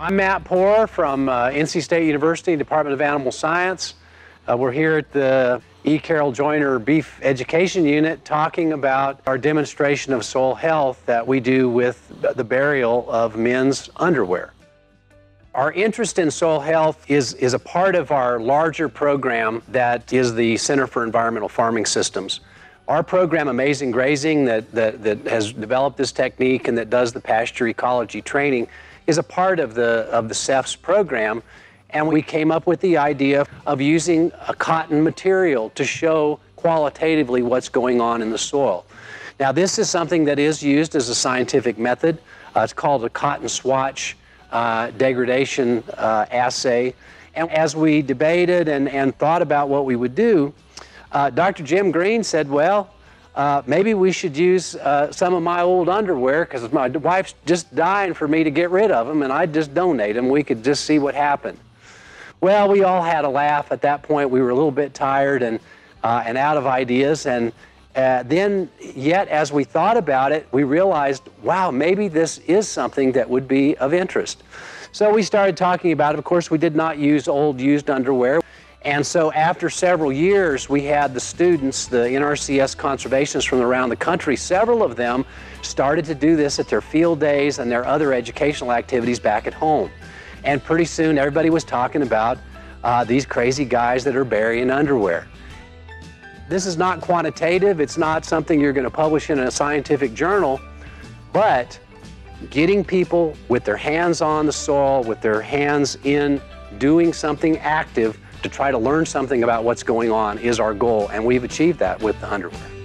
I'm Matt Poore from NC State University, Department of Animal Science. We're here at the E. Carol Joyner Beef Education Unit talking about our demonstration of soil health that we do with the burial of men's underwear. Our interest in soil health is a part of our larger program that is the Center for Environmental Farming Systems. Our program, Amazing Grazing, that has developed this technique and that does the pasture ecology training, is a part of the CEF's program. And we came up with the idea of using a cotton material to show qualitatively what's going on in the soil. Now, this is something that is used as a scientific method. It's called a cotton swatch degradation assay. And as we debated and thought about what we would do, Dr. Jim Green said, well, maybe we should use some of my old underwear because my wife's just dying for me to get rid of them, and I'd just donate them. We could just see what happened. Well, we all had a laugh at that point. We were a little bit tired and out of ideas. And then, yet, as we thought about it, we realized, wow, maybe this is something that would be of interest. So we started talking about it. Of course, we did not use old, used underwear. And so after several years, we had the students, the NRCS conservationists from around the country, several of them started to do this at their field days and their other educational activities back at home. And pretty soon, everybody was talking about these crazy guys that are burying underwear. This is not quantitative. It's not something you're going to publish in a scientific journal, but getting people with their hands on the soil, with their hands in doing something active to try to learn something about what's going on is our goal, and we've achieved that with the underwear.